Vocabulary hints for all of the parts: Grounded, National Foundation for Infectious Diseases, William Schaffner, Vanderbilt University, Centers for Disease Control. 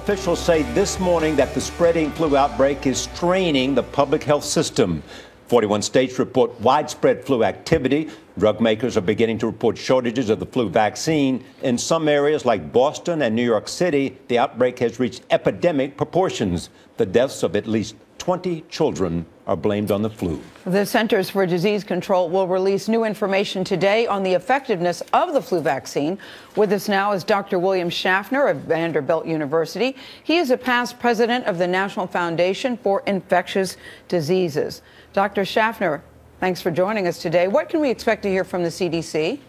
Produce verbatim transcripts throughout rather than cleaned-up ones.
Officials say this morning that the spreading flu outbreak is straining the public health system. forty-one states report widespread flu activity. Drug makers are beginning to report shortages of the flu vaccine. In some areas like Boston and New York City, the outbreak has reached epidemic proportions. The deaths of at least twenty children are blamed on the flu. The Centers for Disease Control will release new information today on the effectiveness of the flu vaccine. With us now is Doctor William Schaffner of Vanderbilt University. He is a past president of the National Foundation for Infectious Diseases. Doctor Schaffner, thanks for joining us today. What can we expect to hear from the C D C?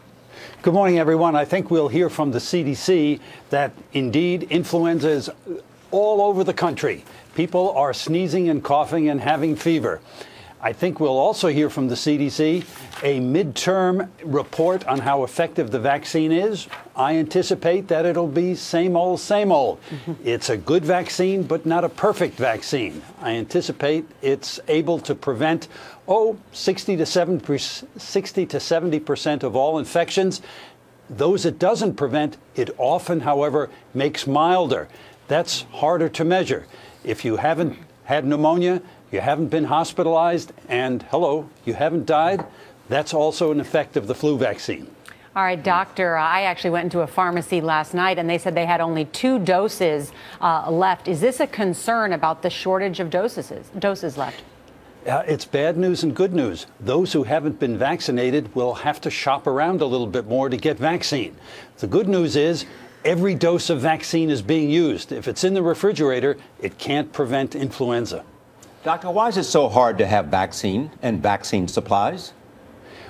Good morning, everyone. I think we'll hear from the C D C that indeed influenza is all over the country. People are sneezing and coughing and having fever. I think we'll also hear from the C D C a midterm report on how effective the vaccine is. I anticipate that it'll be same old, same old. It's a good vaccine, but not a perfect vaccine. I anticipate it's able to prevent, oh, sixty to seventy percent of all infections. Those it doesn't prevent, it often, however, makes milder. That's harder to measure. If you haven't had pneumonia, you haven't been hospitalized, and hello, you haven't died, that's also an effect of the flu vaccine. All right, doctor, I actually went into a pharmacy last night and they said they had only two doses uh, left. Is this a concern about the shortage of doses, doses left? Uh, it's bad news and good news. Those who haven't been vaccinated will have to shop around a little bit more to get vaccine. The good news is, every dose of vaccine is being used. If it's in the refrigerator, it can't prevent influenza. Doctor, why is it so hard to have vaccine and vaccine supplies?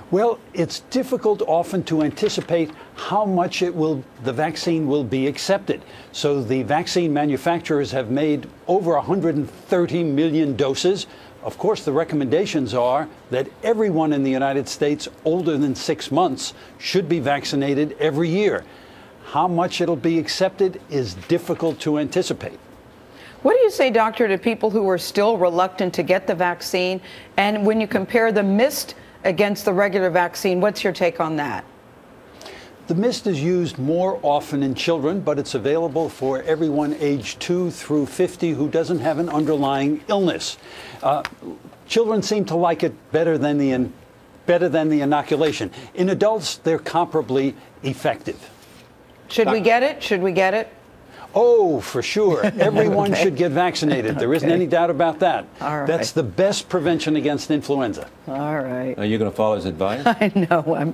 Well, it's difficult often to anticipate how much it will, the vaccine will be accepted. So the vaccine manufacturers have made over one hundred thirty million doses. Of course, the recommendations are that everyone in the United States older than six months should be vaccinated every year. How much it'll be accepted is difficult to anticipate. What do you say, doctor, to people who are still reluctant to get the vaccine? And when you compare the mist against the regular vaccine, what's your take on that? The mist is used more often in children, but it's available for everyone age two through fifty who doesn't have an underlying illness. Uh, children seem to like it better than the, better than the inoculation. In adults, they're comparably effective. Should we get it? Should we get it? Oh, for sure. Everyone okay. should get vaccinated. There isn't okay. any doubt about that. All right. That's the best prevention against influenza. All right. Are you going to follow his advice? I know. I'm,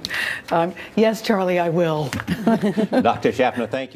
I'm, yes, Charlie, I will. Doctor Schaffner, thank you.